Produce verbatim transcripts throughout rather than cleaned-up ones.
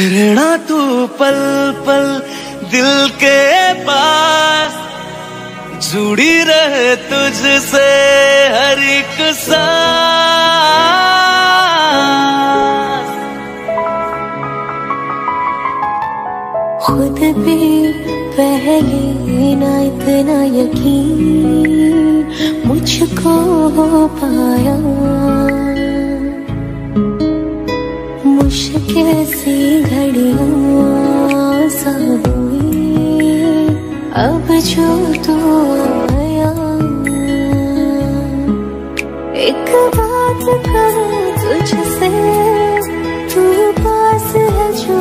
रहना तू पल पल दिल के पास, जुड़ी रहे तुझसे हर एक सांस। खुद पे पहले ना इतना यकीन मुझको हो पाया, मुश्किल सी घड़ियां सा हुई अब जो तू आया। एक बात कहूं तुझसे, तू पास है जो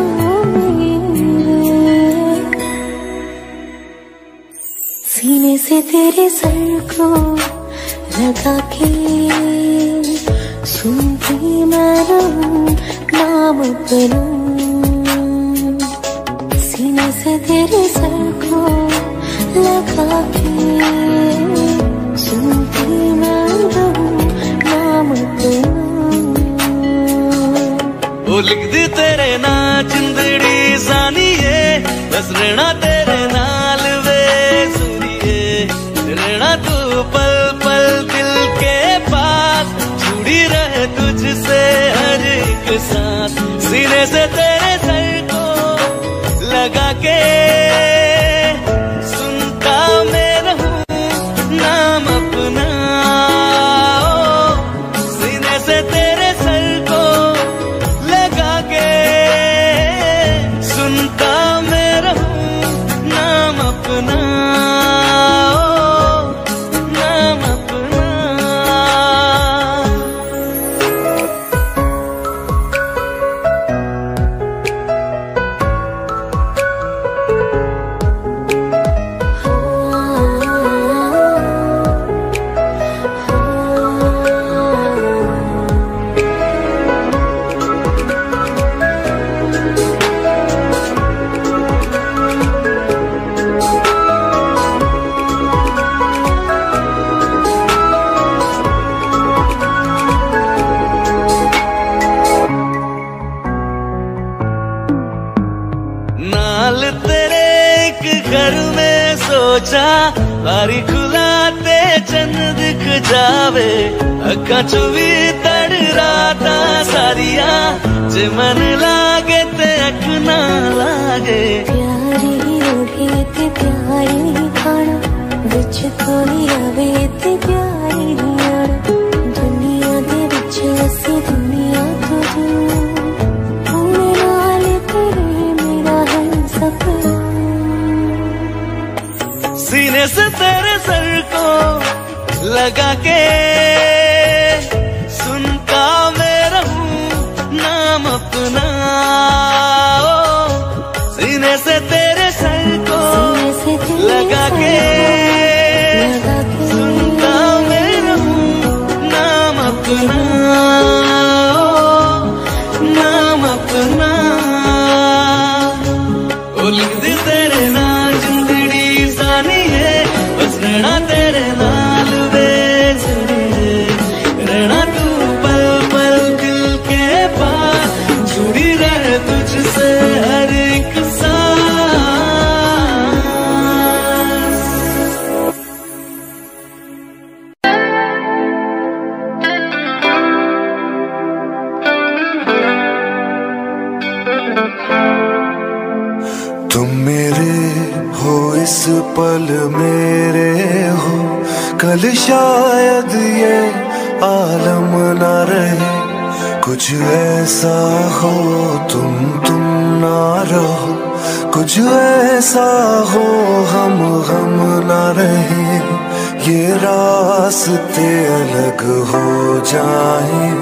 मेरे, सीने से तेरे सर को लगा के सुनती मैं रहूं नाम अपना। सीने से तेरे सर को लगा के सुनती मैं रहूं नाम अपना। वो लिख दी तेरे ना जिंदड़ी जानिए, बस रहना तेरे नाल वे सुनिए। रहना तू पल पल दिल के पास, जुड़ी रहे तुझसे हर एक सांस। सीने से तेरे सर को लगा के सुनता मैं रहूं नाम अपना। सीने से तेरे सर को लगा के सुनता मैं रहूं नाम अपना। तेरे एक घर में सोचा बारी खुलाते चंद दिख जावे, अखा चुवी तड़ राता सारिया जे मन लागे ते अखना लागे। प्यारी उठे ते प्यारी खाना बिच कोई आवे ते प्यारी आना। दुनिया दे बिच असी दुनिया तो दूर, सीने से तेरे सर को लगा के सुनता मैं रहूं नाम अपना। सीने से तेरे सर को लगा के सुनता मैं रहूं नाम अपना। नाम अपना लिख दी तेरे ना जिंदड़ी जानी है, बस रहना तेरे नाल वे सुनिए। रहना तू पल पल दिल के पास, जुड़ी रहे तुझसे हर एक सांस। तुम मेरे हो इस पल मेरे हो, कल शायद ये आलम ना रहे। कुछ ऐसा हो तुम तुम ना रहो, कुछ ऐसा हो हम हम ना रहे। ये रास्ते अलग हो जाएं,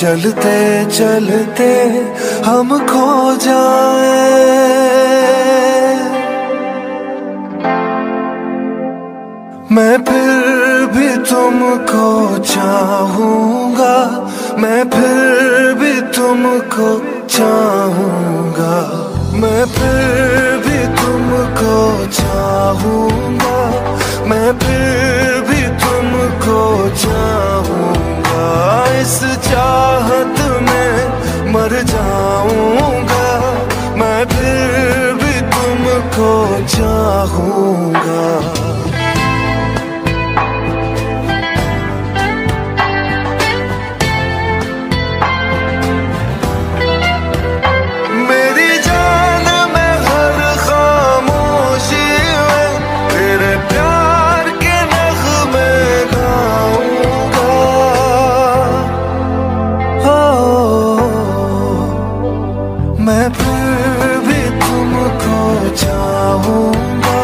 चलते चलते हम खो जाएं। मैं फिर भी तुमको चाहूंगा, मैं फिर भी तुमको चाहूंगा, मैं फिर भी तुमको चाहूंगा, मैं फिर भी तुमको चाहूंगा। इस चाहत में मर जाऊंगा। को चाहूंगा। मेरी जान में हर खामोशी में तेरे प्यार के नगमे गाऊंगा। हो मैं चाहूंगा,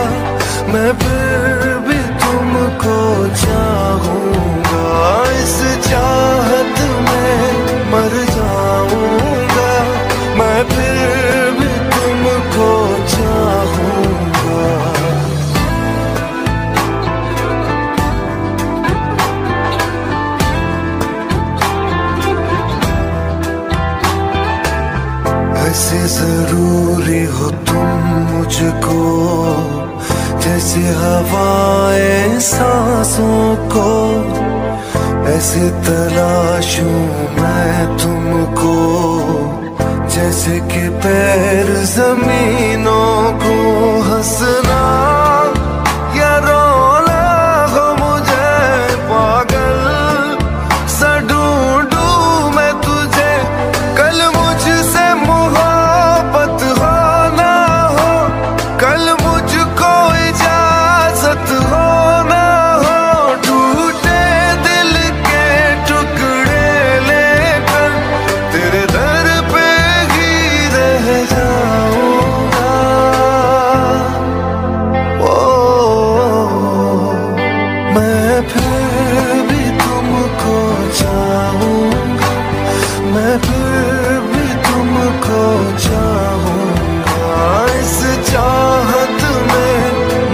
मैं फिर भी तुमको चाहूंगा। इस चाहत में मर जाऊंगा, मैं फिर भी तुमको चाहूंगा। ऐसे जरूरी हो तुम मुझको जैसे हवाएं सांसों को, ऐसे तलाशूं मैं तुमको जैसे कि पैर जमीनों को। हंसना या रोना हो मुझे पागल सा, ढूंढूं मैं तुझे कल मुझसे मोहब्बत हो ना हो, कल मुझको इजाजत हो ना हो। टूटे दिल के टुकड़े लेकर तेरे दर पे ही रह जाऊंगा। ओ मैं फिर भी तुमको चाहूंगा, मैं फिर भी तुमको चाहूंगा। इस चाहत में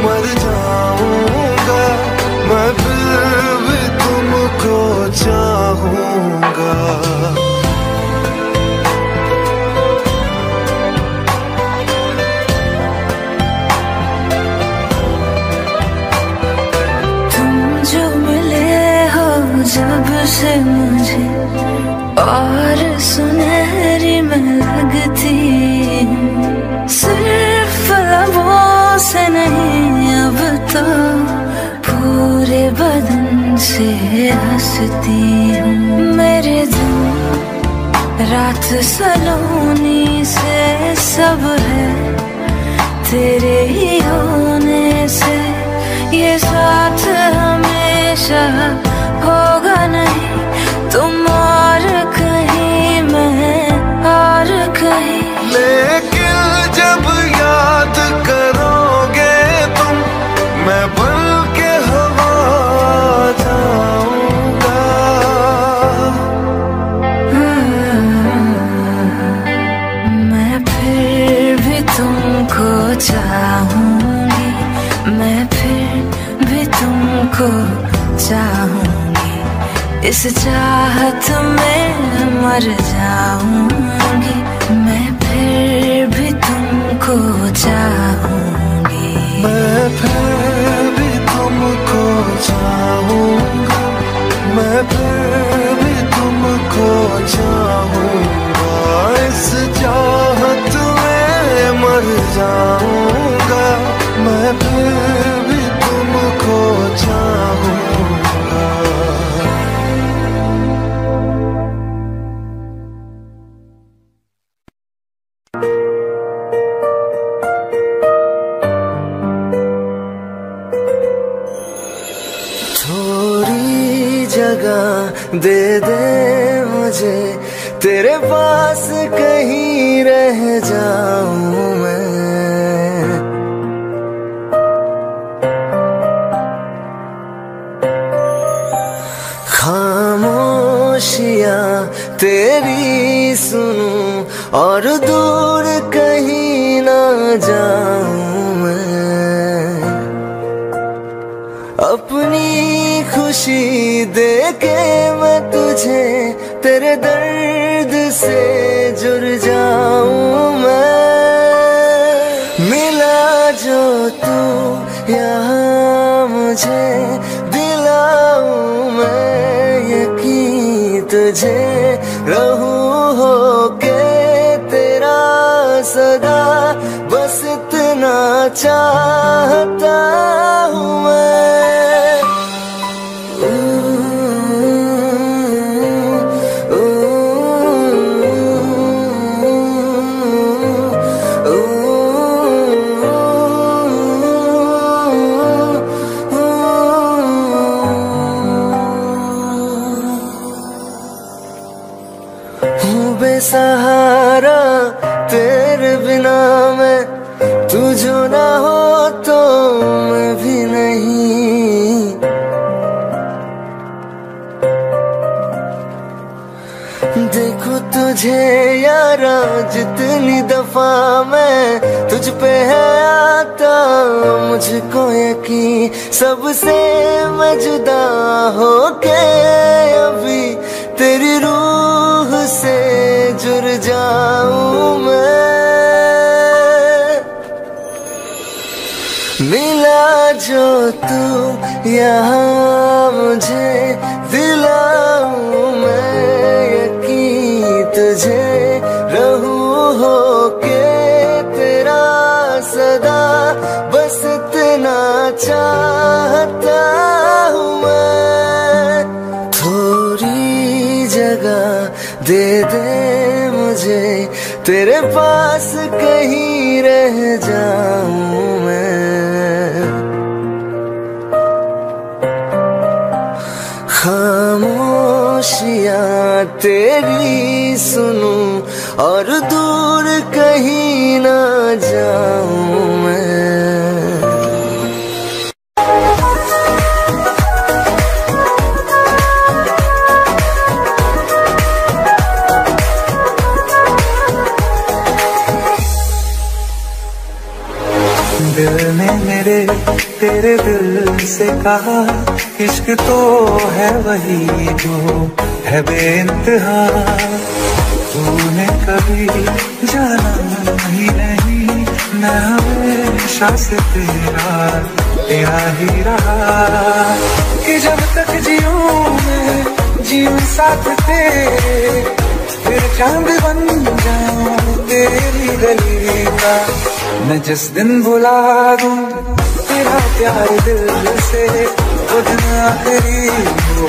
मर जाऊंगा, मैं फिर भी तुमको चाहूंगा। जब से मुझे और सुनहरी में लगती, सिर्फ लबों से नहीं अब तो पूरे बदन से हंसती हूँ। मेरे दिन रात सलोनी से सब है तेरे ही होने से। ये साथ हमेशा होगा नहीं, तुम और कहीं मैं और कहीं। लेकिन जब याद करोगे तुम मैं बन के हवा जाऊंगा। मैं फिर भी तुमको चाहूंगी, मैं फिर भी तुमको चाहूंगी। इस चाहत में मर जाऊंगी, मैं फिर भी तुमको चाहूंगी। मैं फिर भी तुमको चाहूंगा, मैं फिर भी तुमको चाहूंगा। इस चाहत में मर जाऊंगा, मैं फिर भी तुमको चाहूंगा। दे दे मुझे तेरे पास कहीं रह जाऊं मैं। खामोशियां तेरी सुनूं और दूर कहीं ना जाऊं मैं। अपनी खुशी देके मैं तुझे तेरे दर्द से जुड़ जाऊं मैं। मिला जो तू यहाँ मुझे, दिलाऊं मैं यकीन तुझे। रहूं होके तेरा सदा, बस इतना होना चाहता हूँ मैं। सहारा तेरे बिना मैं, तू जो ना हो तो मैं भी नहीं। देखो तुझे यारा जितनी दफा मैं तुझ पे है आता मुझको यकीन, सबसे मैं जुदा होके अभी तेरी रूह से जुड़ जाऊं मैं। मिला जो तू यहाँ मुझे, दिलाऊं मैं यकीन तुझे, रहूं होके तेरा सदा, बस इतना चाहता हूँ मैं। थोड़ी जगह दे दे मुझे, तेरे पास कहीं रह जाऊं मैं। खामोशियां तेरी सुनूं और दूर कहीं ना जाऊं मैं। दिल ने मेरे तेरे दिल से कहा, इश्क तो है वही जो है बेइंतहा। तूने कभी जाना ही नहीं, मैं हमेशा से तेरा तेरा ही रहा। कि जब तक जीऊं मैं जीऊं साथ तेरे, फिर चांद बन जाऊं तेरी गली का। मैं जिस दिन भुला दूं तेरा प्यार दिल से, वो दिन आखिरी हो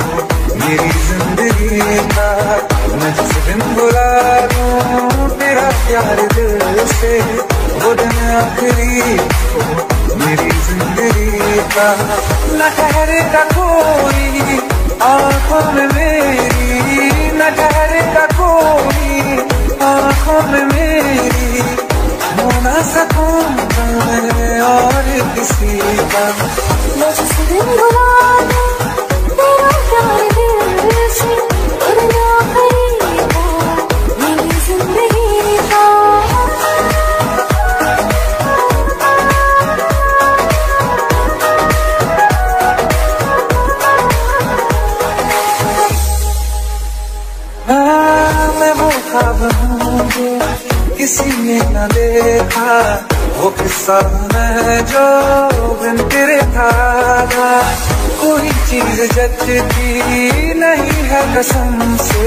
मेरी जिंदगी का। मैं जिस दिन भुला दूं तेरा प्यार दिल से, वो दिन आखिरी हो मेरी जिंदगी का। न ठहरेगा कोई आँखों में मेरी, न ठहरेगा कोई आँखों में मेरी, हो ना सकूं मैं और किसी का। मैं जिस दिन भुला दूं तेरा प्यार दिल से, वो दिन आखिरी हो मेरी जिंदगी का। किसी ने न देखा वो किस्सा मैं जो बिन तेरे था, कोई चीज जचती नहीं है कसम से,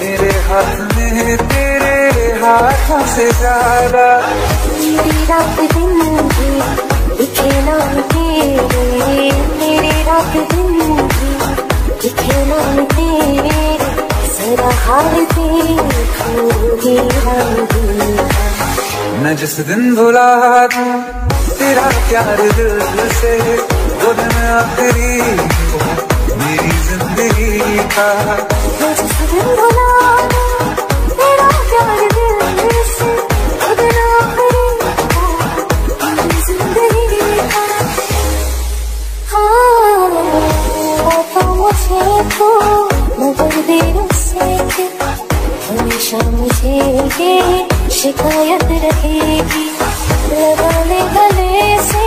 मेरे हाथ में तेरे हाथों से ज्यादा। मेरी रात दिन भी दिखे ना तेरे, मेरी रात दिन भी दिखे ना तेरे, तेरा हाल देखूंगी हम देखा। मैं जिस दिन भुला दूं तेरा प्यार दिल से, वो दिन आखिरी हो मेरी जिंदगी का। मैं जिस दिन भुला दूं तेरा प्यार दिल से, वो दिन आखिरी हो मेरी जिंदगी का। हाँ बता मुझे तो मगर देर कि हमेशा मुझे ये शिकायत रहेगी, लगाने गले से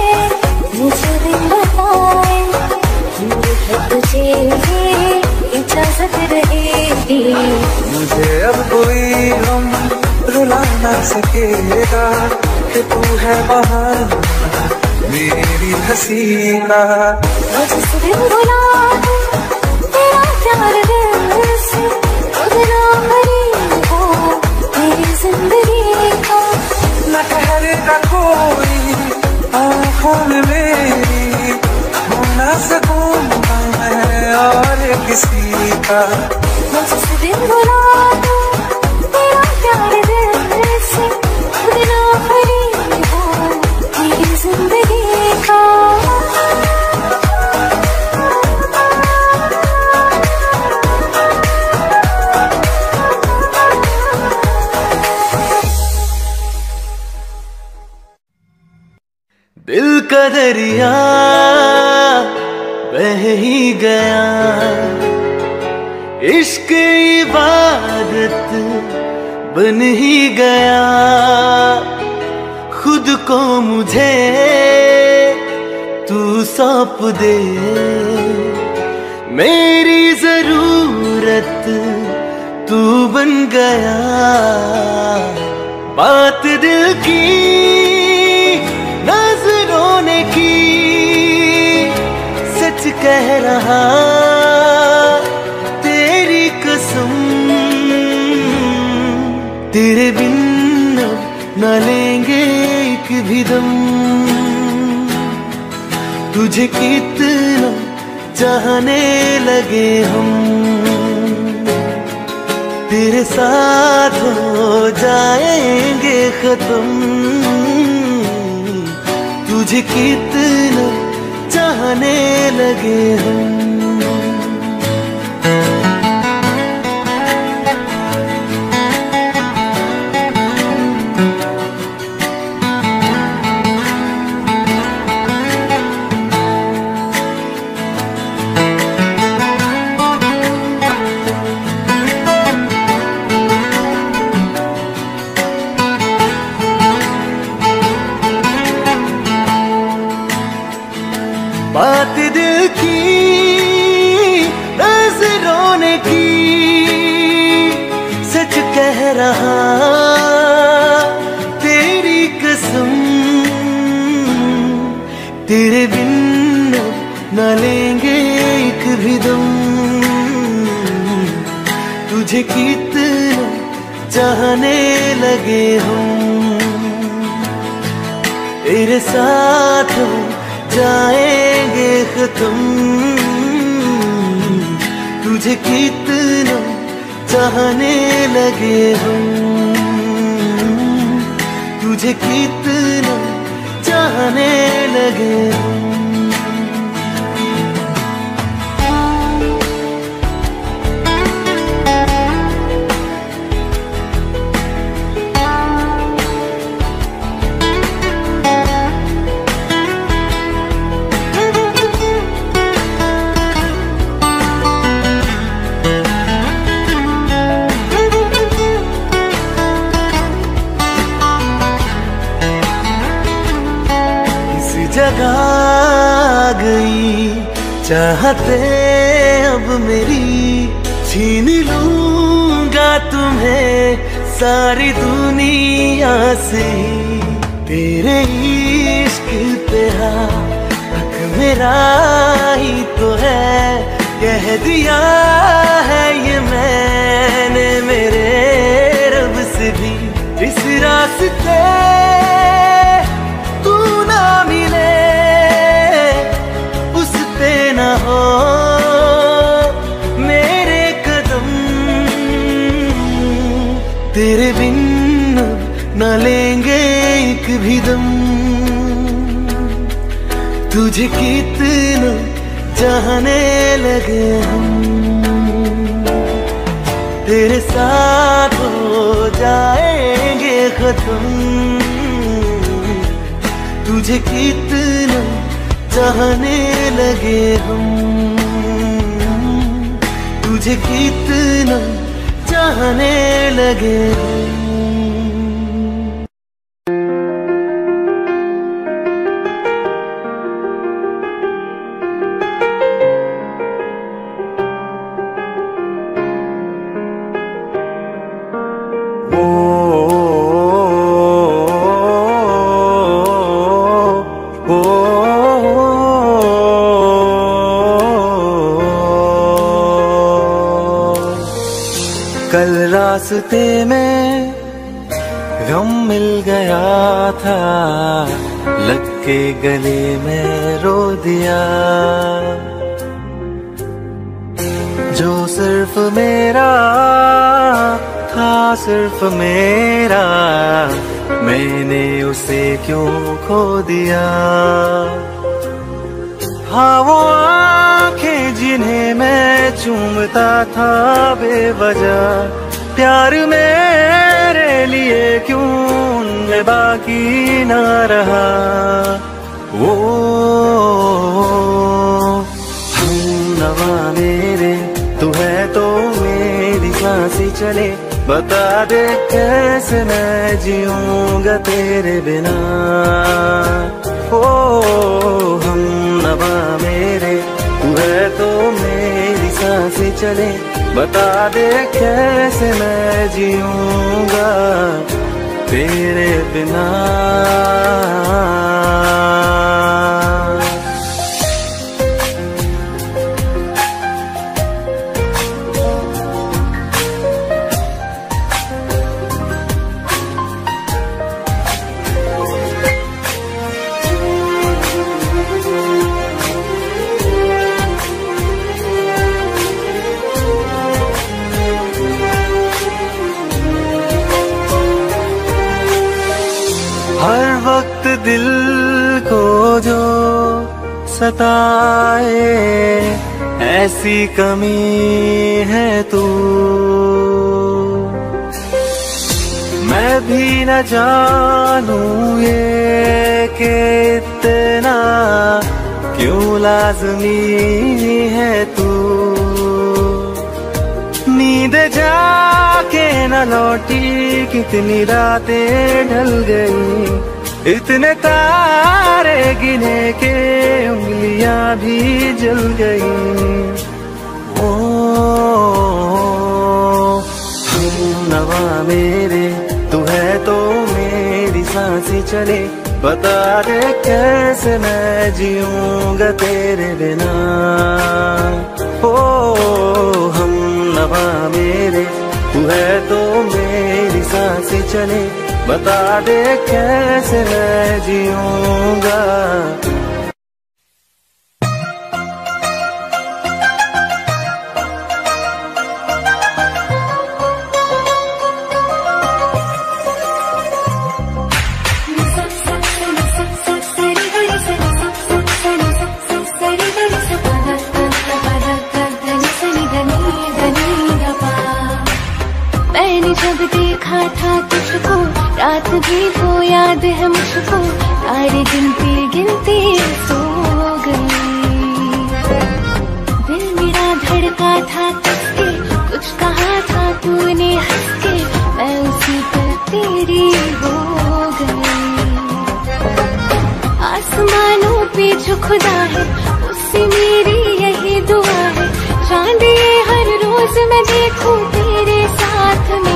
मुझे दिन बताए, मुझे तुझे ये इजाजत रहेगी। मुझे अब कोई हम रुला ना सकेगा, कि तू है बहाना मेरी हंसी का। मैं जिस दिन भुला दूं तेरा प्यार दिल से, मेरी जिंदगी का। न ठहरेगा कोई आँखों में मेरी होना सकूं मैं और किसी का मुझसे दिन भुला दो तेरा प्यार दिल से दिन आखिरी हो मेरी जिंदगी का दिल का दरिया बह ही गया इश्क इबादत बन ही गया खुद को मुझे तू सौंप दे मेरी जरूरत तू बन गया बात दिल की कह रहा तेरी कसम तेरे बिन न लेंगे एक भी दम तुझे कितना चाहने लगे हम तेरे साथ हो जाएंगे खत्म तुझे कितना चाहने लगे हम बात दिल की नजरों ने की सच कह रहा तेरी कसम तेरे बिन न लेंगे एक भी दम तुझे कितना चाहने लगे हम तेरे साथ जाएंगे खत्म तुझे कितना चाहने लगे हम तुझे कितना चाहने लगे हम जगा गई चाहते अब मेरी छीन लूंगा तुम्हें सारी दुनिया से तेरे इश्क पे हक मेरा ही तो है कह दिया है ये मैंने मेरे रब से भी इस रास्ते तेरे बिन न लेंगे एक भी दम तुझे कितना चाहने लगे हम तेरे साथ हो जाएंगे खत्म तुझे कितना चाहने लगे हम तुझे कितना चाहने लगे रास्ते में गम मिल गया था लग के गले में रो दिया जो सिर्फ मेरा था, सिर्फ मेरा, मैंने उसे क्यों खो दिया। हाँ वो आंखें जिन्हें मैं चूमता था बेवजह, प्यार मेरे लिए क्यों उनमें बाकी ना रहा। वो हमनवा मेरे तू है तो मेरी सांसें चले, बता दे कैसे मैं जीऊंगा तेरे बिना। ओ हमनवा मेरे तू है तो मेरी सांसें चले, बता दे कैसे मैं जीऊंगा तेरे बिना। हर वक्त दिल को जो सताए ऐसी कमी है तू, मैं भी न जानूं ये कि इतना क्यों लाज़मी है तू। नींद जाके न लौटी कितनी रातें ढल गई, इतने तारे गिने के उंगलियां भी जल गई। ओ हमनवा मेरे तू है तो मेरी सांसें चले, बता दे कैसे मैं जीऊंगा तेरे बिना। ओ हमनवा मेरे तू है तो मेरी सांसें चले, बता दे कैसे मैं जीऊंगा। जब देखा था तुझको रात भी हो याद है मुझको, तारे गिनती गिनती सो गई। दिल मेरा धड़का था तुझके, कुछ कहा था तूने हंस के, मैं उसी पर तेरी हो गई। आसमानों पे जो खुदा है उससे मेरी यही दुआ है, चांद ये हर रोज मैं देखूं तेरे साथ में।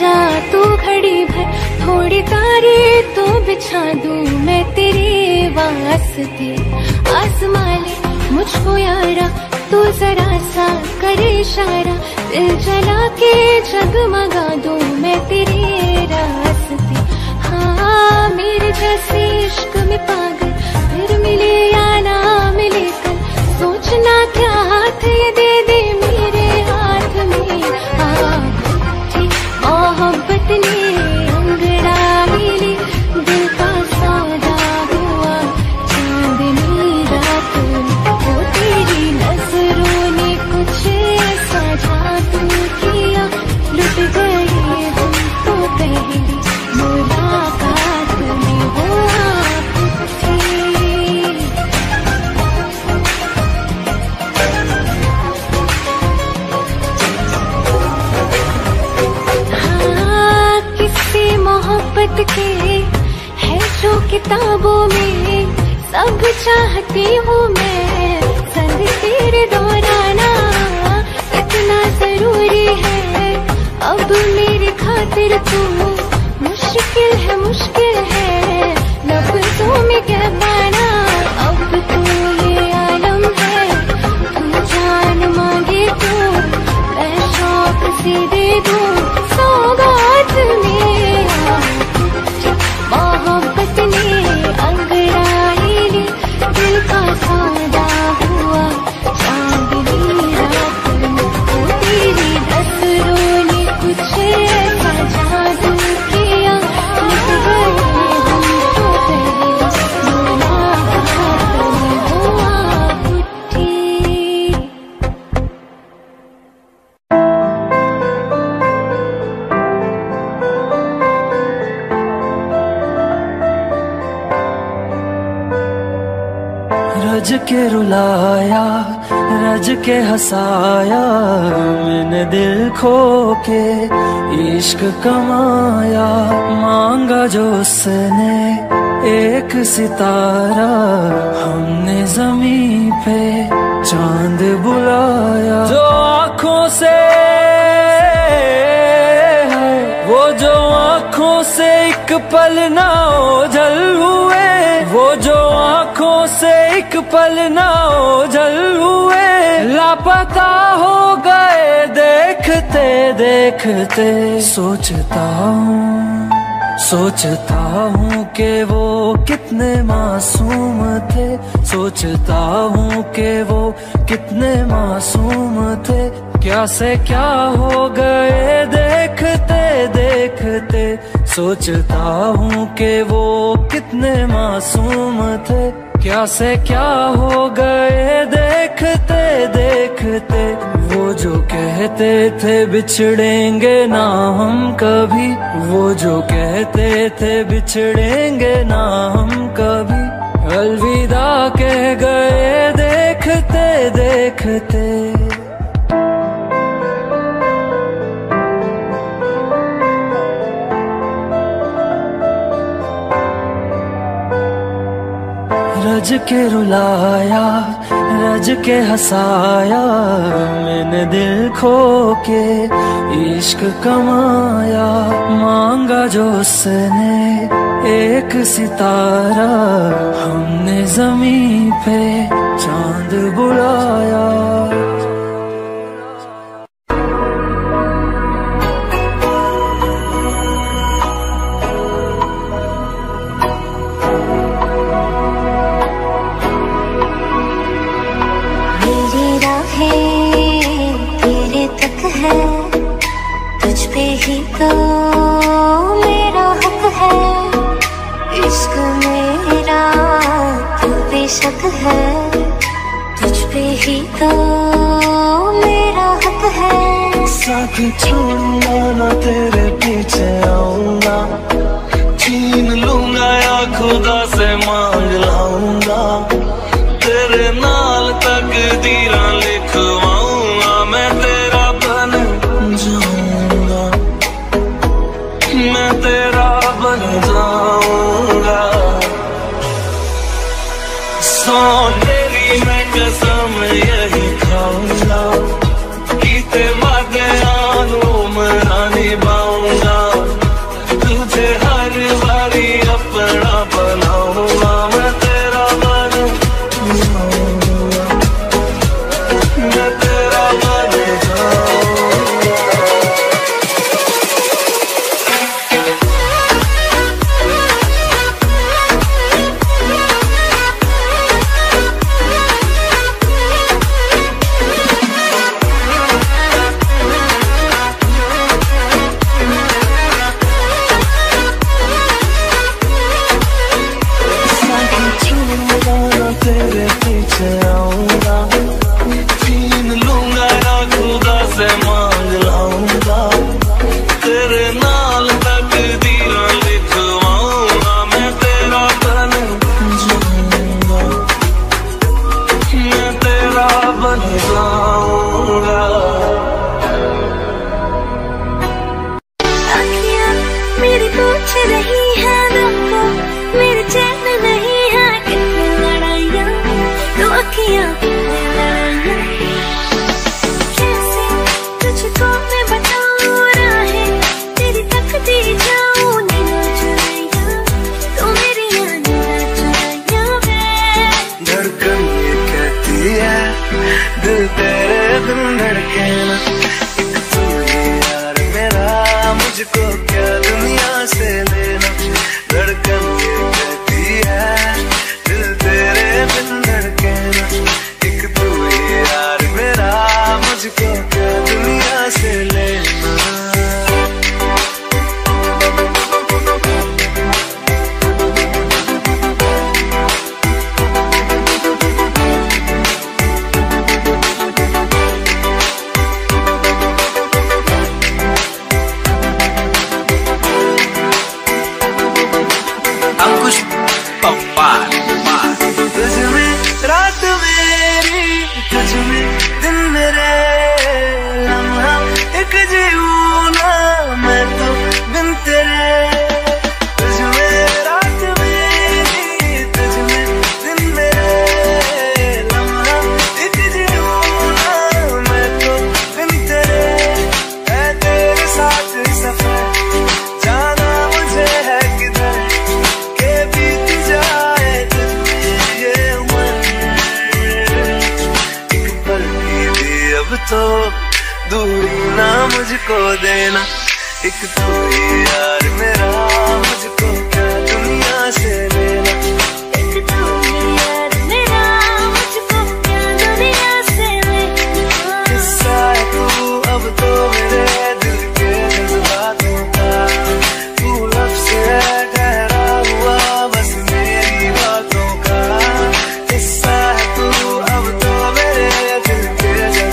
जा तू घड़ी भर थोड़ी तारे तो बिछा दूं मैं तेरे वास्ते। आसमान मुझको यारा तू जरा सा करे इशारा, दिल जला के जगमगा दूं मैं तेरे रास्ते। हाँ मेरे जैसे इश्क में पागल फिर मिले या ना मिले कल, सोचना क्या हाथ ये दे दे मेरे हाथ में। हाँ मोहब्बत ने अंगड़ा मिली दिल का सौदा हुआ, चांदनी रात को तेरी नजरों ने कुछ ऐसा जादू किया, लुट गए हम तो पहली के है जो किताबों में सब चाहती हूँ मैं, संग तेरे दोहराना इतना जरूरी है। अब मेरे खातिर तू मुश्किल है मुश्किल है लफ्जों में कहना। अब तू ये आलम है तू जान मांगे तू मैं शौक से दे दूँ सौगात में। मोहब्बत ने अंगड़ाई ली दिल का सौदा हुआ चांदनी रात में। तो तेरी नज़रों ने कुछ ऐसा जादू किया लुट गए हम तो तेरे मुलाकात में हुआ उठी। रज के रुलाया रज के हंसाया मैंने दिल खो के इश्क कमाया। मांगा जो उसने एक सितारा हमने जमीन पे चांद बुलाया। जो आँखों से है वो जो आँखों से एक पल ना ओझल हुए, वो जो आँखों से एक पल ना ओझल हुए। लापता हो गए देखते देखते। सोचता हूँ सोचता हूँ कि वो कितने मासूम थे, सोचता हूँ कि वो कितने मासूम थे। क्या से क्या हो गए देखते देखते। सोचता हूँ कि वो कितने मासूम थे, क्या से क्या हो गए देखते देखते। वो जो कहते थे बिछड़ेंगे ना हम कभी, वो जो कहते थे बिछड़ेंगे ना हम कभी। अलविदा कह गए देखते देखते। रज के रुलाया रज के हंसाया मैंने दिल खो के इश्क कमाया। मांगा जो उसने एक सितारा हमने जमीन पे चांद बुलाया। तो मेरा हक है इश्क मेरा तू बेशक है, तुझ पे ही तो मेरा हक है। साथ छोड़ना ना तेरे पीछे आऊंगा, छीन लूंगा या खुदा से मांग लाऊंगा। तेरे नाल तकदीरा लिखवाऊंगा मैं तेरा बन जाऊंगा, मैं तेरा बन जाऊंगा। सोनेरी मैं कसम यही खाऊंगा कि तेरे आना निभाऊंगा। तुझे हर बारी अपना बनाऊंगा मैं तेरा बन जाऊंगा, मैं तेरा बन जाऊंगा। पूछ रही है दिल को, मेरे चैन नहीं है। कितनी लड़ाइयाँ दो अखियाँ लड़ाइयाँ, कैसे तुझको मैं बताऊँ राहें तेरी तकती जाऊँ। नैना चुराइयाँ तो मेरी नैना चुराइयाँ मैं, धड़कन ये कहती है दिल तेरे बिन धड़के ना। एक तू ही यार मेरा, मुझको क्या दुनिया से लेना। धड़कन ये कहती है दिल तेरे बिन धड़के ना। एक तू ही यार मेरा, मुझको क्या दुनिया से लेना। तो दूरी ना मुझको देना, एक तू ही यार मेरा, मुझको क्या दुनिया से लेना। एक तू ही यार मेरा, मुझको क्या दुनिया से लेना। किस्सा है तू अब तो मेरे दिल के जज्बातों का, तू लफ्ज़ है गहरा हुआ बस मेरी बातों का। किस्सा है तू अब तो मेरे दिल के जज्बातों,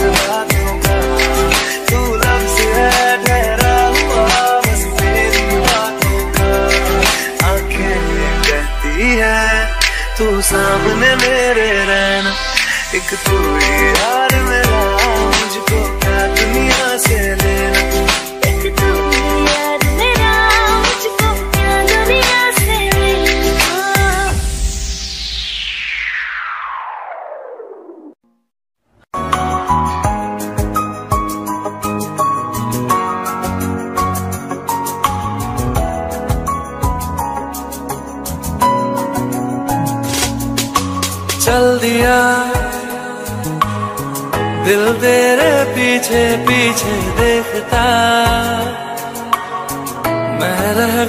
तू सामने मेरे रहना। एक तू ही यार मेरा, मुझको क्या दुनिया से लेना। एक तू ही यार मेरा, मुझको क्या दुनिया से लेना। चल दिया दिल तेरे पीछे पीछे देखता, मैं रह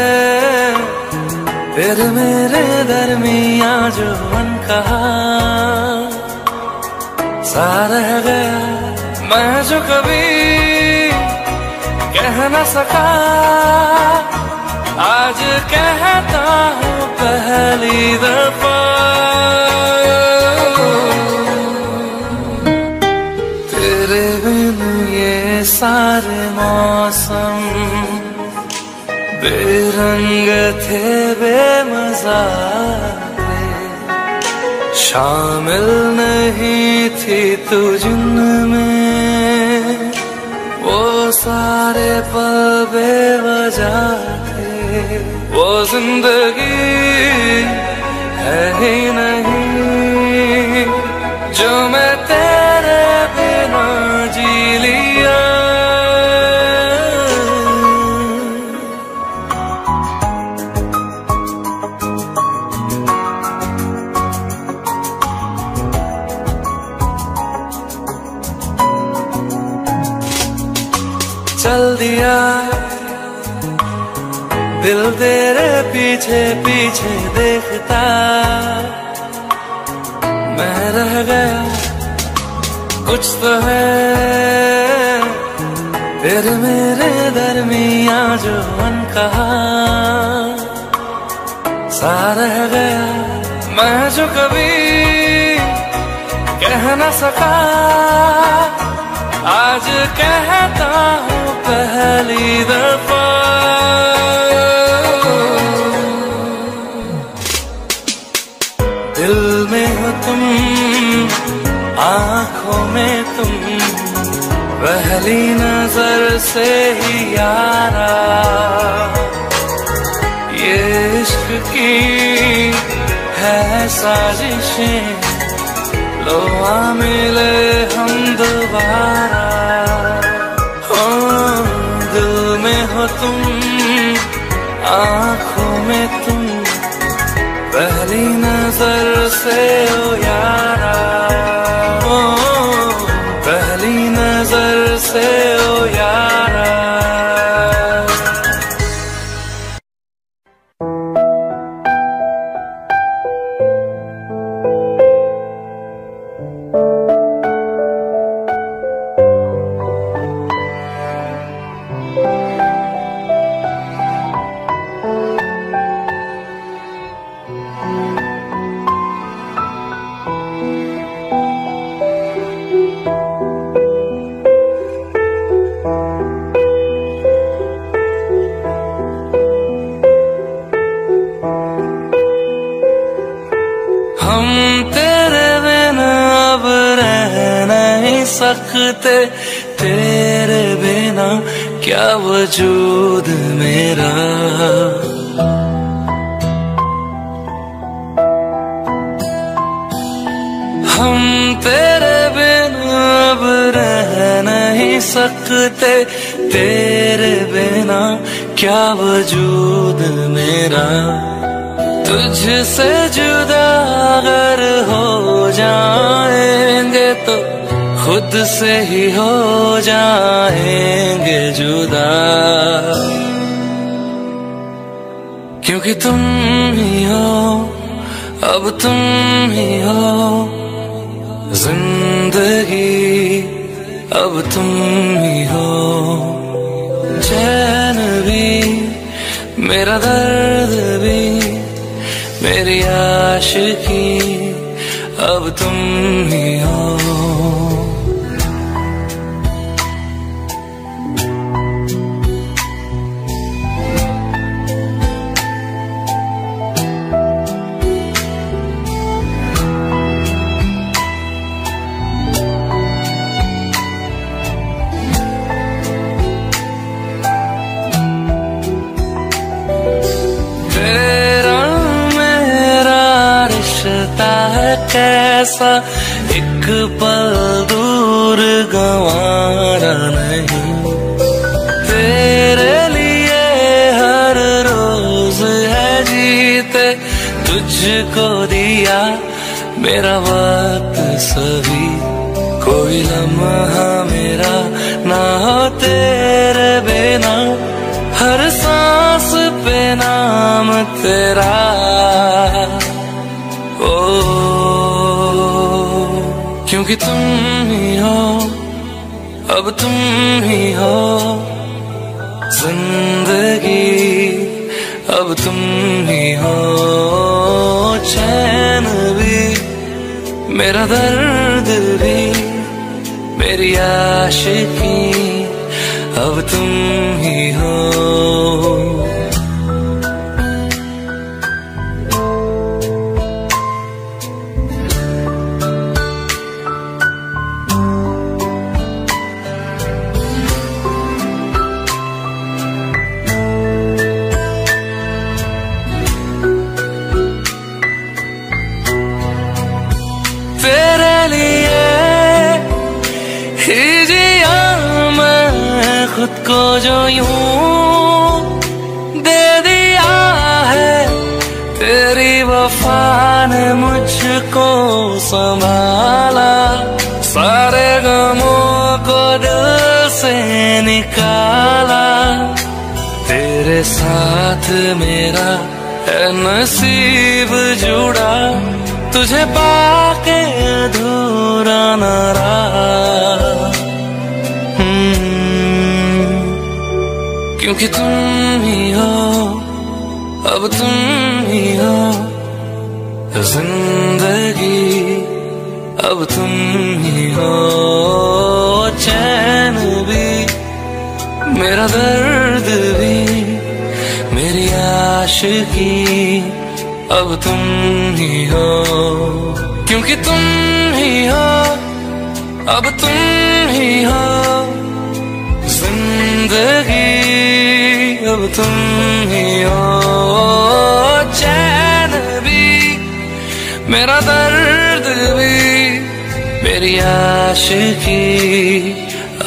गया। कुछ तो है तेरे मेरे दरमिया जो मन कहा सा रह गया। मैं जो कभी कह न सका आज कहता हूँ पहली दफा। तेरे बिन ये सारे मौसम बेरंग थे बेमजा, शामिल नहीं थी तू जिनमें। वो सारे पल बेवजह थे, वो जिंदगी है ही नहीं जो मैं तेरे बिना जी लिया। चल दिया दिल तेरे पीछे पीछे देखता, मैं रह गया। कुछ तो है तेरे मेरे दरमिया जो मन कहा सा रह गया। मैं जो कभी कह न सका आज कहता हूँ पहली दफा। दिल में हो तुम, आँखों में तुम, वह पहली नजर से ही यारा ये इश्क की है साजिशें, लो आ मिले हम दोबारा। ओ दिल में हो तुम, आँखों में तुम, पहली नजर से ओ यारा, ओ पहली नजर से ओ यारा। सकते तेरे बिना क्या वजूद मेरा, हम तेरे बिना अब रह नहीं सकते, तेरे बिना क्या वजूद मेरा। तुझसे जुदा अगर हो जाएंगे तो खुद से ही हो जाएंगे जुदा, क्योंकि तुम ही हो, अब तुम ही हो जिंदगी, अब तुम ही हो। चैन भी मेरा, दर्द भी मेरी, आशिकी अब तुम ही हो। कैसा एक पल दूर गंवारा नहीं, तेरे लिए हर रोज है जीते, तुझको दिया मेरा वक्त सभी, कोई लम्हा मेरा ना हो तेरे बिना, हर सांस पे नाम तेरा। क्योंकि तुम ही हो, अब तुम ही हो जिंदगी, अब तुम ही हो। चैन भी मेरा, दर्द भी मेरी, आशिकी अब तुम ही हो। को जो यूं दे दिया है तेरी वफा ने, मुझको संभाला, सारे गमों को दिल से निकाला, तेरे साथ मेरा है नसीब जुड़ा, तुझे पाके अधूरा न रहा। क्योंकि तुम ही हो, अब तुम ही हो जिंदगी, अब तुम ही हो। चैन भी मेरा, दर्द भी मेरी, आशिकी अब तुम ही हो। क्योंकि तुम ही हो, अब तुम ही हो जिंदगी अब तुम ही हो, चैन भी मेरा दर्द भी मेरी आशिकी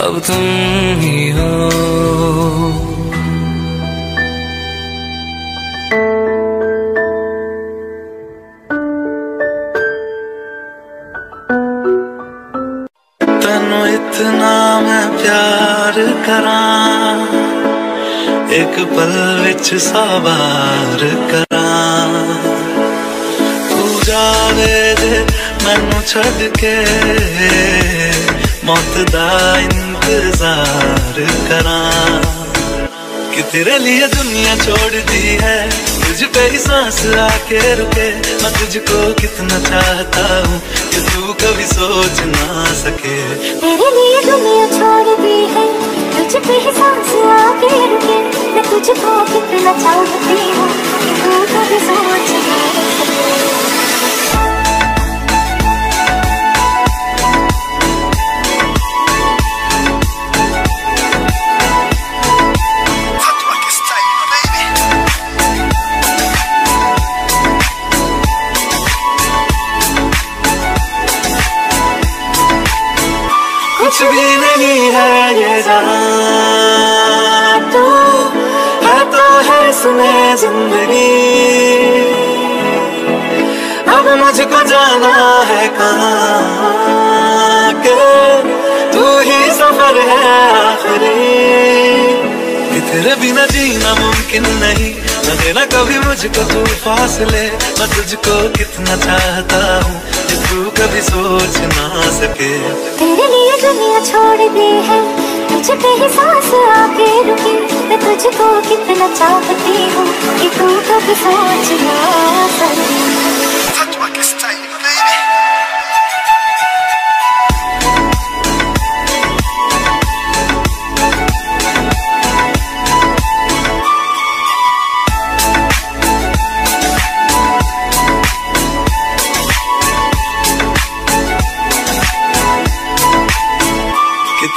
अब तुम ही हो। एक पल विच सवार करा तू जावे दे मैनू छड़ के, मौत दा इंतजार करा कि तेरे लिए दुनिया छोड़ दी है, तुझ पे ही सांस आके रुके। मैं तुझको कितना चाहता हूँ कि तू कभी सोच ना सके। तेरे लिए दुनिया छोड़ दी है, तुझ पे ही सांस आके रुके। मैं तुझको कितना चाहती हूँ कि तू कभी सोच ना सके। कुछ भी नहीं है ये जहाँ, तू है तो है सुने जिंदगी। अब मुझको जाना है कहाँ के, तू ही सफर है आखिरी। तेरे बिना जीना मुमकिन नहीं, न देना कभी मुझको तू फासले। मैं तुझको कितना चाहता हूँ कि तू कभी सोच ना सके। तेरे लिए दुनिया छोड़ दी है, तुझ पे ही सांस आके रुके। मैं तुझको कितना चाहती हूँ कि तू कभी सोच ना सके।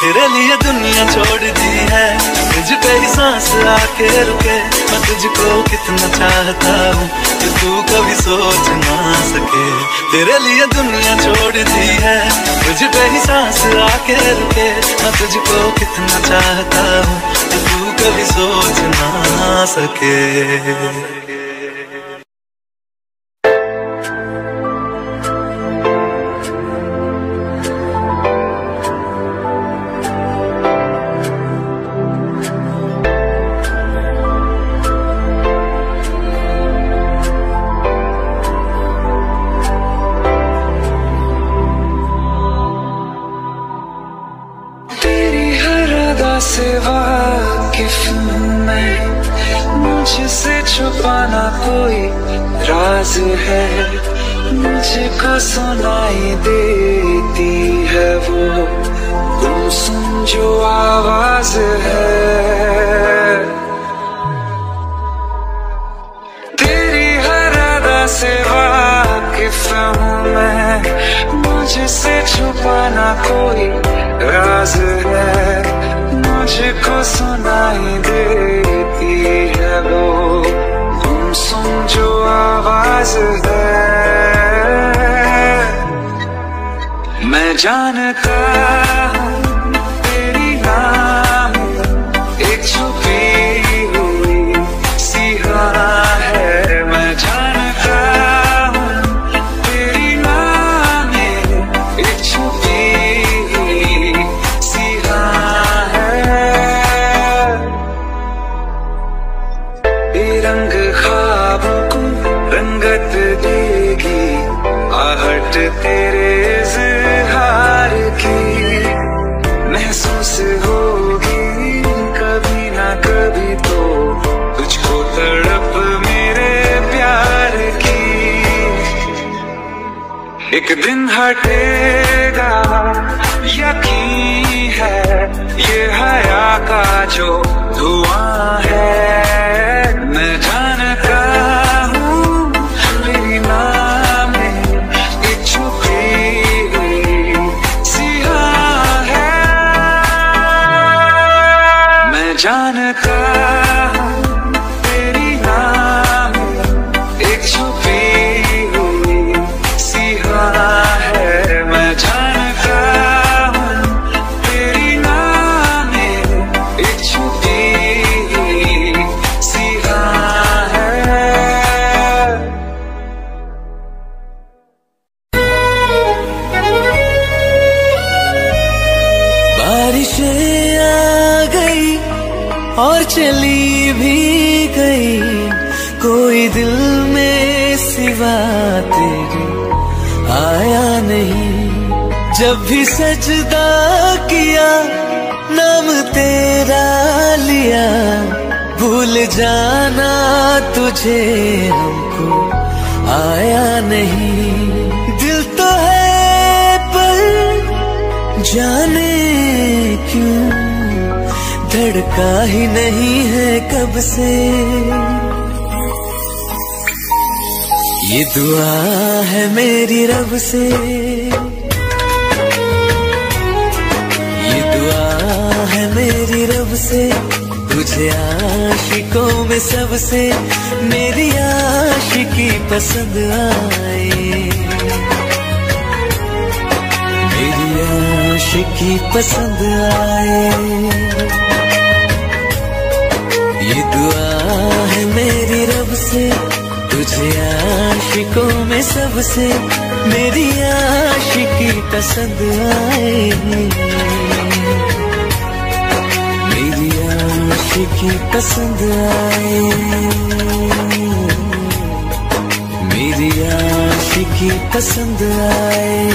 तेरे लिए दुनिया छोड़ दी है, तुझ पे ही सांस आके रुके। मैं तुझको कितना चाहता हूँ कि तू कभी सोच ना सके। तेरे लिए दुनिया छोड़ दी है, तुझ पे ही सांस आके रुके। मैं तुझको कितना चाहता हूँ कि तू कभी सोच ना सके। जब भी सजदा किया नाम तेरा लिया, भूल जाना तुझे हमको आया नहीं। दिल तो है पर जाने क्यों धड़का ही नहीं है कब से। ये दुआ है मेरी रब से, है मेरी रब से, तुझे आशिकों में सबसे मेरी आशिकी पसंद आए, मेरी आशिकी पसंद आए। ये दुआ है मेरी रब से, तुझे आशिकों में सबसे मेरी आशिकी पसंद आए, आशिकी पसंद आए, मेरी आशिकी पसंद आए।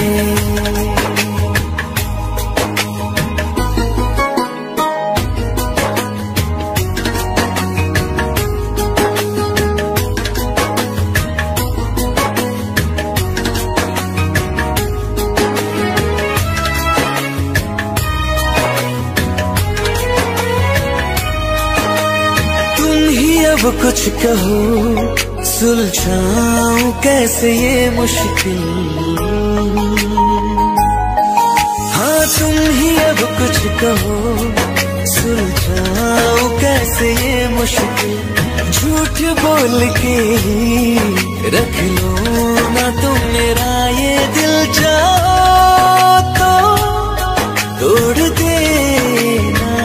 अब कुछ कहो सुलझाऊं कैसे ये मुश्किल, हाँ तुम ही अब कुछ कहो सुलझाऊं कैसे ये मुश्किल। झूठ बोल के ही रख लो ना तुम मेरा ये दिल, जाओ तो तोड़ देना,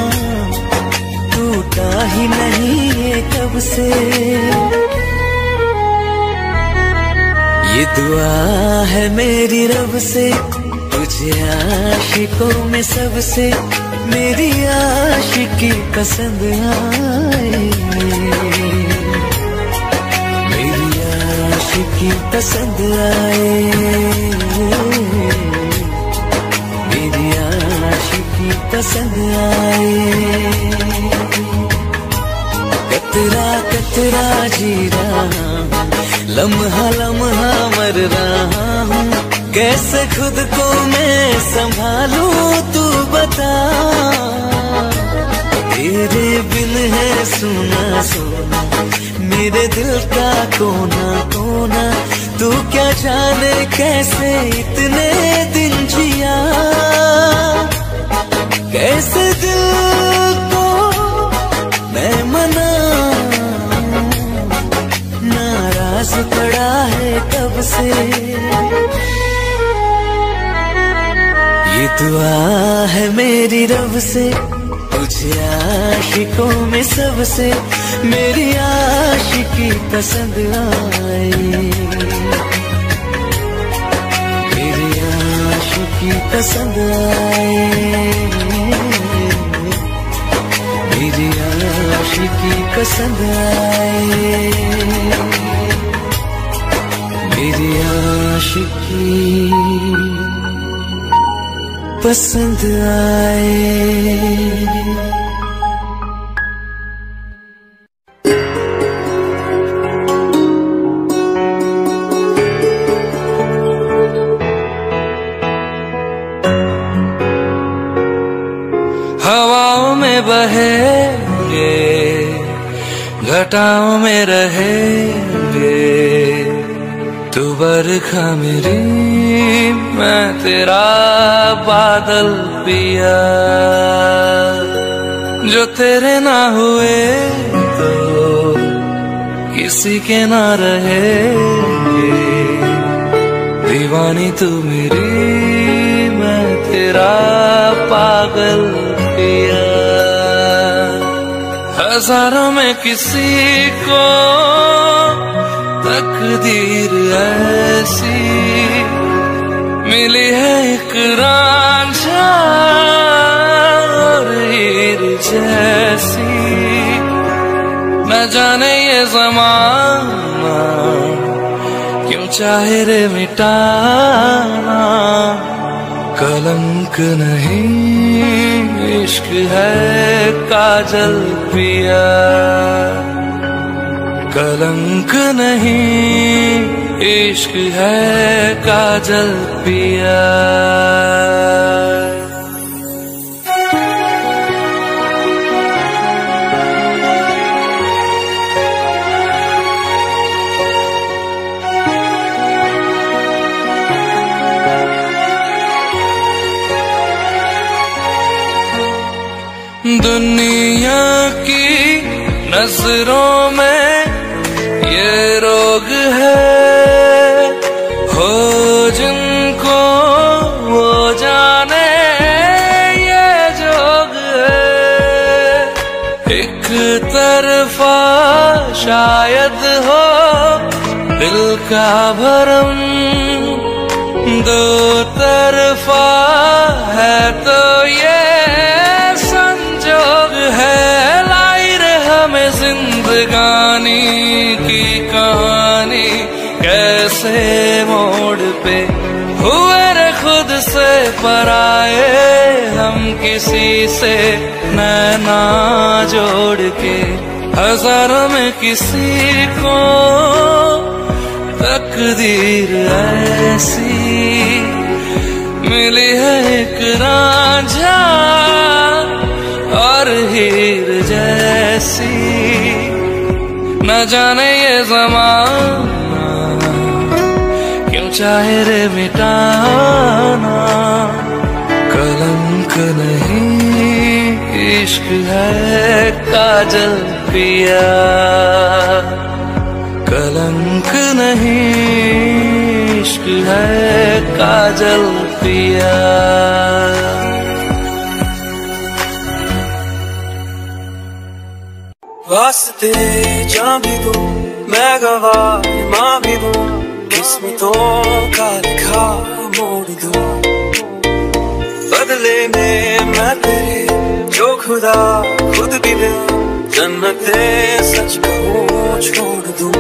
टूटा ही नहीं कब से। ये दुआ है मेरी रब से, तुझे आशिकों में सबसे मेरी आशिकी पसंद आए, मेरी आशिकी पसंद आए, मेरी आशिकी पसंद आए। कतरा कतरा जी रहा हूँ, लम्हा लम्हा मर रहा हूँ, कैसे खुद को मैं संभालू तू बता। तेरे बिन है सोना सोना मेरे दिल का कोना कोना, तू क्या जाने कैसे इतने दिन जिया, कैसे दिल को मैं मना। नाराज पड़ा है कब से। ये दुआ है मेरी रब से, तुझे आशिकों में सबसे मेरी आशिकी पसंद आए, मेरी आशिकी पसंद आए, मेरी आशिकी पसंद आए, मेरी आशिकी पसंद आए। घटाओं में रहेंगे तू बरखा मेरी, मैं तेरा बादल पिया। जो तेरे ना हुए तो किसी के ना रहे। दीवानी तू मेरी मैं तेरा पागल पिया। हजारों में किसी को तकदीर ऐसी मिली है एक रांझा जैसी। न जाने ये ज़माना क्यों चाहे रे मिटाना। कलंक नहीं इश्क है काजल पिया। कलंक नहीं इश्क है काजल पिया। दुनिया की नजरों में ये रोग है हो जिनको वो जाने ये जोग है। एक तरफा शायद हो दिल का भरम। दो तरफा है तो ये जिंदगानी की कहानी कैसे मोड़ पे हुए रे खुद से पराए। हम किसी से नैना जोड़ के हजारों में किसी को तकदीर ऐसी मिली है एक रांझा और हीर जैसी। न जाने ये ज़माना क्यों चाहे रे मिटाना। कलंक नहीं इश्क है काजल पिया। कलंक नहीं इश्क है काजल पिया। वास्ते जान भी दूं मैं गवाह मां भी दूं। किस्मतों का लिखा मोड़ दूं। बदले में मैं तेरे जो खुदा खुद भी दे। जन्नते सच को छोड़ दूं।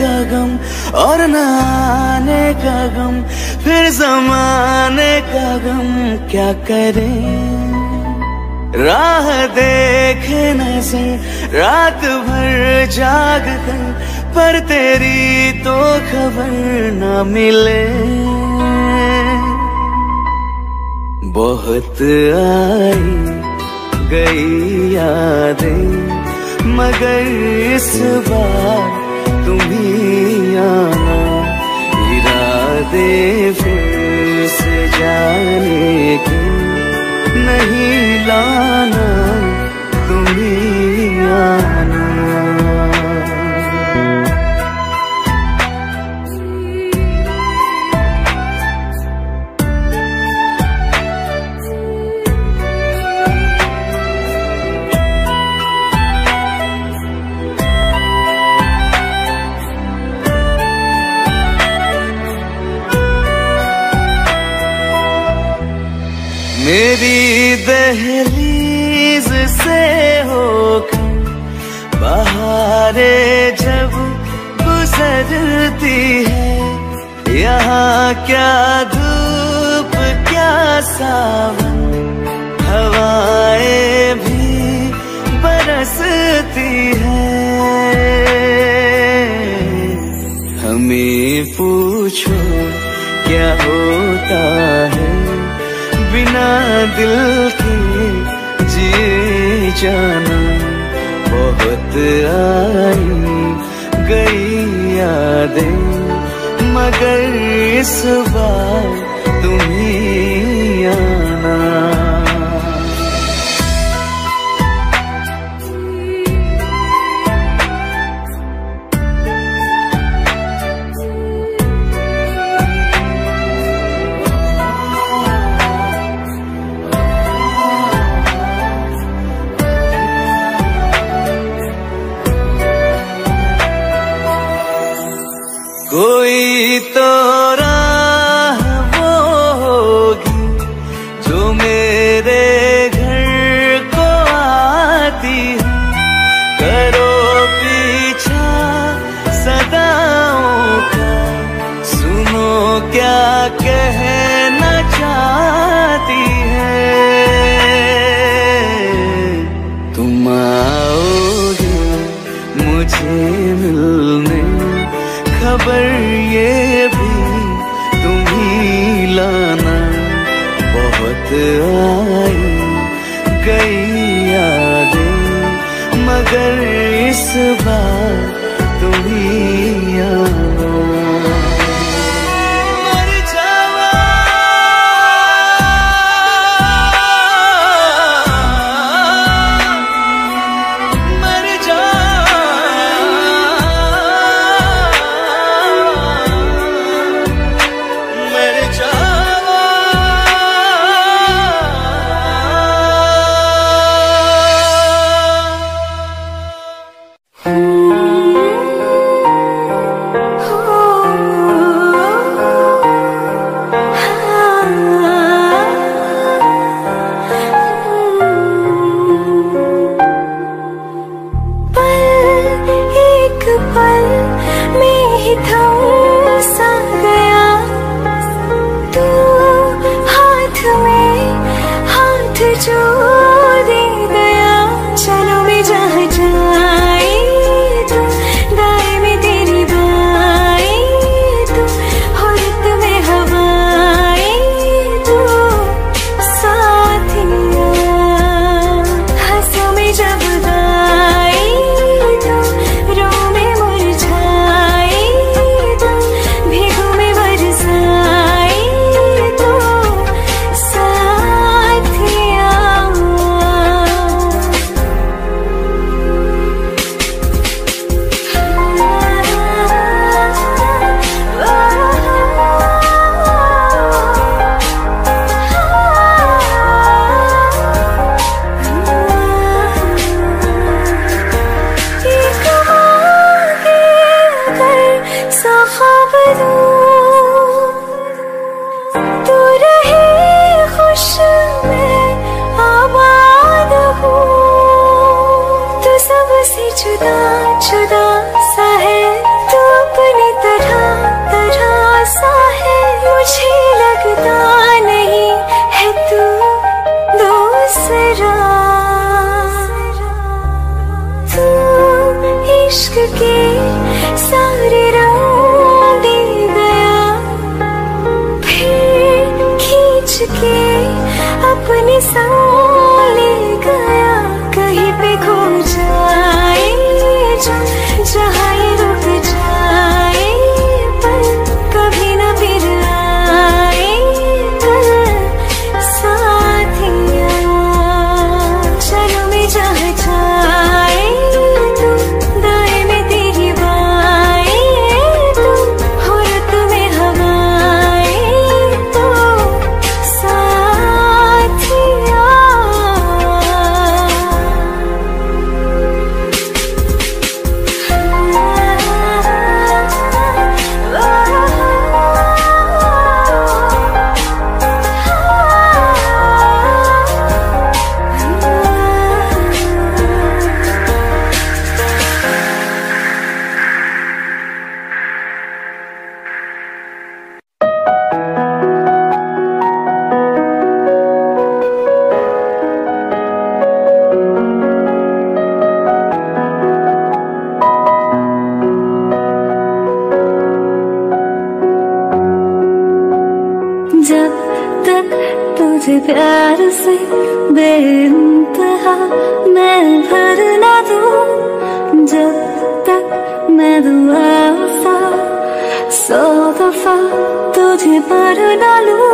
का गम और न आने का गम, फिर जमाने का गम क्या करें। राह देखे नजर रात भर जागता, पर तेरी तो खबर ना मिले। बहुत आई गई यादें, मगर इस बार तुम्हीं आना। इरादे फिर से जाने के नहीं लाना, तुम्हीं आना। मेरी दहलीज से होकर बहारें जब गुजरती है, यहाँ क्या धूप क्या सावन, हवाएं भी बरसती है। हमें पूछो क्या होता है, बिना दिल के जी जाना। बहुत आई गई यादें, मगर इस बार तुम्हीं आना। कोई तो राह वो होगी जो मेरे घर को आती है। करो पीछा सदाओं का, सुनो क्या कहना चाहती है। तुम आओगे मुझे मिलने, खबर ये भी तुम्हीं लाना। बहुत आई गई यादें, मगर इस बार तुम्हीं आना। जुदा जुदा सा है तू। तुझे प्यार से बेइंतहा मैं भर न दूं, जब तक मैं दुआ सा सौ दफा तुझे पर न लूं।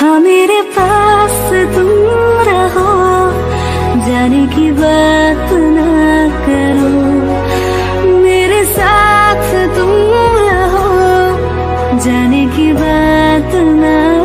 हाँ मेरे पास तुम रहो, जाने की बात न करो, मेरे साथ तुम रहो, जाने की बात न करो।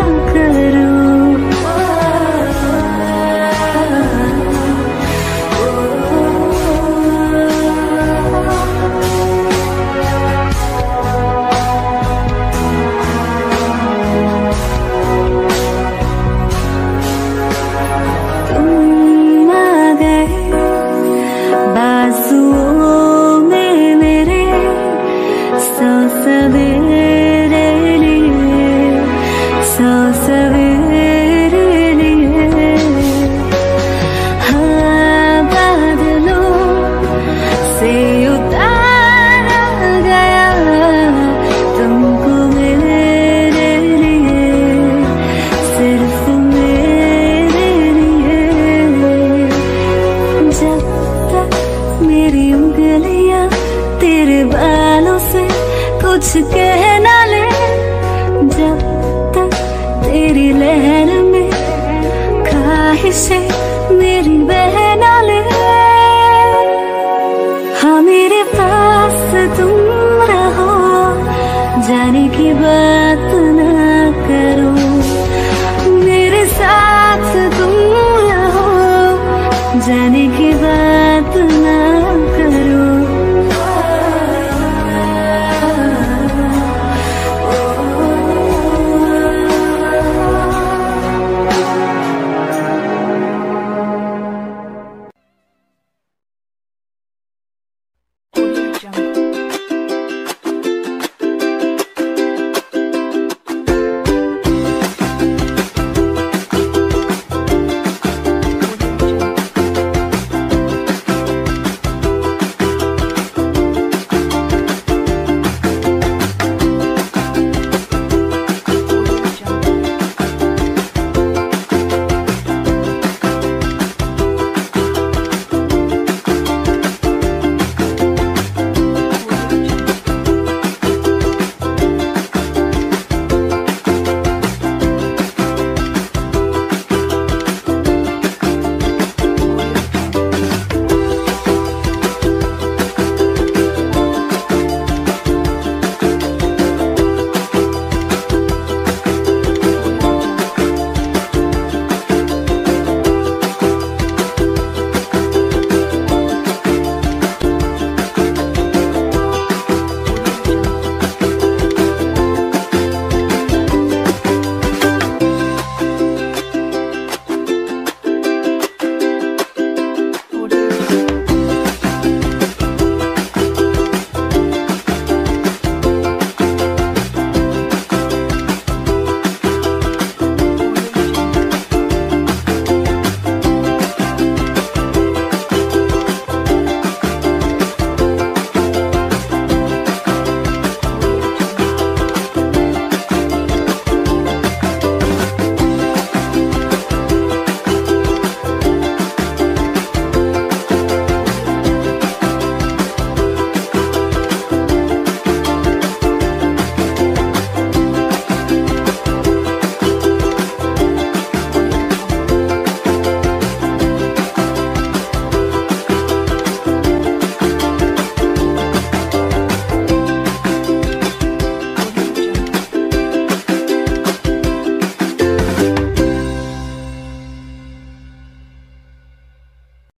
Jump.